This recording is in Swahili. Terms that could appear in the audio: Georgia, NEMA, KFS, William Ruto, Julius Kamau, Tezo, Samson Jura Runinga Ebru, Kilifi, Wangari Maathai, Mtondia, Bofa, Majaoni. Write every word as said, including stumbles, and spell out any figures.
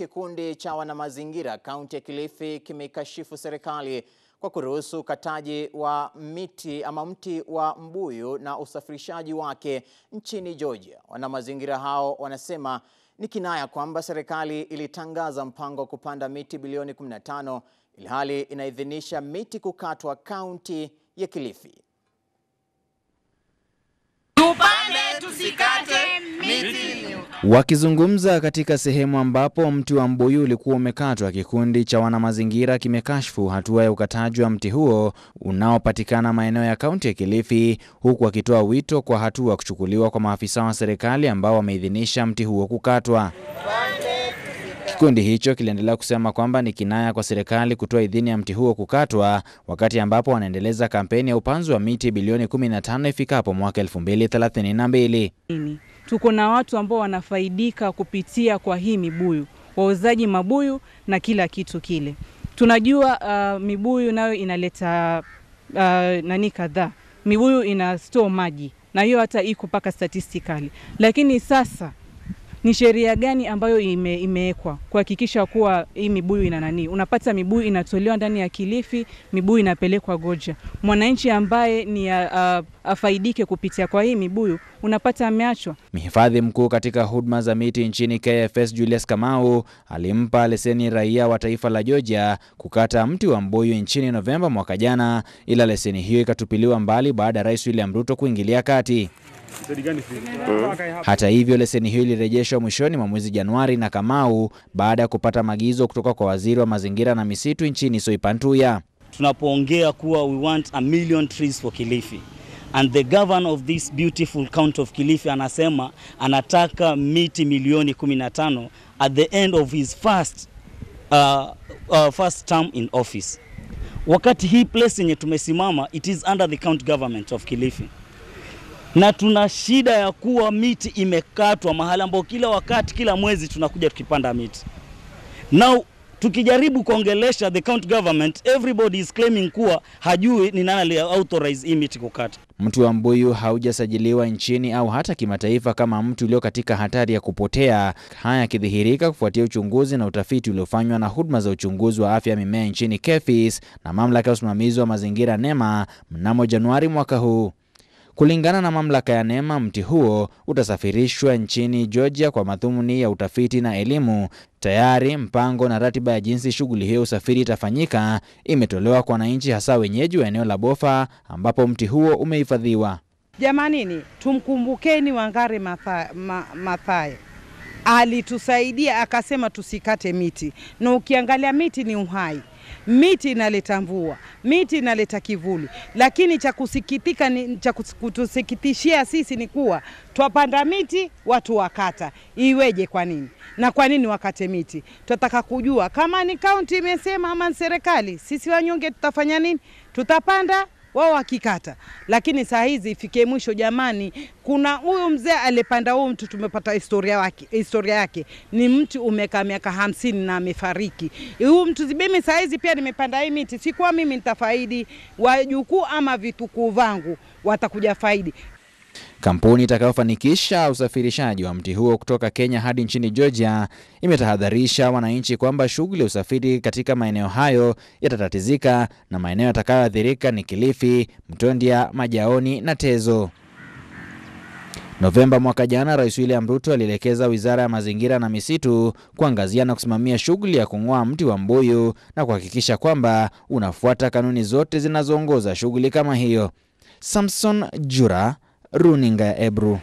Kikundi cha wanamazingira kaunti ya Kilifi kimekashifu serikali kwa kuruhusu kataji wa miti ama mti wa mbuyu na usafirishaji wake nchini Georgia. Wanamazingira hao wanasema ni kinaya kwamba serikali ilitangaza mpango kupanda miti bilioni kumi na tano ilhali inaidhinisha miti kukatwa kaunti ya Kilifi. Tupande tusikate miti. Wakizungumza katika sehemu ambapo mti wa mbuyu ulikuwa umekatwa, kikundi cha wanamazingira kimekashfu hatua ya ukataji wa mti huo unaopatikana maeneo ya kaunti ya Kilifi, huku wakitoa wito kwa hatua kuchukuliwa kwa maafisa wa serikali ambao wameidhinisha mti huo kukatwa. Kikundi hicho kiliendelea kusema kwamba ni kinaya kwa serikali kutoa idhini ya mti huo kukatwa wakati ambapo wanaendeleza kampeni ya upanzi wa miti bilioni kumi na tano ifikapo mwaka elfu mbili thelathini na mbili. Tuko na watu ambao wanafaidika kupitia kwa hii mibuyu, wauzaji mabuyu na kila kitu kile. Tunajua uh, mibuyu nayo inaleta uh, nani kadhaa. Mibuyu ina store maji na hiyo hata iko paka statistically. Lakini sasa ni sheria gani ambayo ime, imewekwa kuhakikisha kuwa hii mibuyu ina nani? Unapata mibuyu inatolewa ndani ya Kilifi, mibuyu inapelekwa Georgia. Mwananchi ambaye ni afaidike kupitia kwa hii mibuyu unapata ameachwa. Mhifadhi mkuu katika huduma za miti nchini K F S Julius Kamau alimpa leseni raia wa taifa la Georgia kukata mti wa mbuyu nchini Novemba mwaka jana, ila leseni hiyo ikatupiliwa mbali baada ya Rais William Ruto kuingilia kati. Hata hivyo, leseni hiyo ilirejeshwa mwishoni mwa mwezi Januari na Kamau baada ya kupata maagizo kutoka kwa waziri wa mazingira na misitu nchini Soipantuya. Tunapoongea kuwa we want a million trees for Kilifi, and the governor of this beautiful county of Kilifi anasema anataka miti milioni kumi na tano at the end of his first uh, uh, first term in office. Wakati hii place yenye tumesimama it is under the county government of Kilifi. Na tuna shida ya kuwa miti imekatwa mahala ambapo kila wakati kila mwezi tunakuja tukipanda miti. Now tukijaribu kuongelesha the county government, everybody is claiming kuwa hajui ni nani aliauthorize hii miti kukata. Mti wa mbuyu haujasajiliwa nchini au hata kimataifa kama mti ulio katika hatari ya kupotea. Haya yakidhihirika kufuatia uchunguzi na utafiti uliofanywa na huduma za uchunguzi wa afya ya mimea nchini K F S na mamlaka ya usimamizi wa mazingira NEMA mnamo Januari mwaka huu. Kulingana na mamlaka ya NEMA, mti huo utasafirishwa nchini Georgia kwa madhumuni ya utafiti na elimu. Tayari mpango na ratiba ya jinsi shughuli hiyo usafiri itafanyika imetolewa kwa wananchi, hasa wenyeji wa eneo la Bofa ambapo mti huo umehifadhiwa. Jamanini, tumkumbukeni Wangari Maathai. Alitusaidia akasema tusikate miti. Na ukiangalia miti ni uhai. Miti inaleta mvua, miti inaleta kivuli. Lakini cha kusikitika ni cha kutusikitishia sisi ni kuwa twapanda miti watu wakata. Iweje kwa nini? Na kwa nini wakate miti? Tutataka kujua kama ni county imesema ama serikali. Sisi wanyonge tutafanya nini? Tutapanda wao wakikata. Lakini saa hizi ifike mwisho jamani. Kuna huyu mzee alipanda huo mtu, tumepata historia yake. Historia yake ni mtu umekaa miaka hamsini na amefariki. Huyu mtu zibemi saa hizi pia nimepanda hii miti, sikuwa mimi nitafaidi, wajukuu ama vitukuu vangu watakuja faidi. Kampuni itakayofanikisha usafirishaji wa mti huo kutoka Kenya hadi nchini Georgia imetahadharisha wananchi kwamba shughuli ya usafiri katika maeneo hayo yatatatizika na maeneo yatakayoathirika ni Kilifi, Mtondia, Majaoni na Tezo. Novemba mwaka jana, Rais William Ruto alielekeza Wizara ya Mazingira na Misitu kuangazia na kusimamia shughuli ya kung'oa mti wa mbuyu na kuhakikisha kwamba unafuata kanuni zote zinazoongoza shughuli kama hiyo. Samson Jura, Runinga Ebru.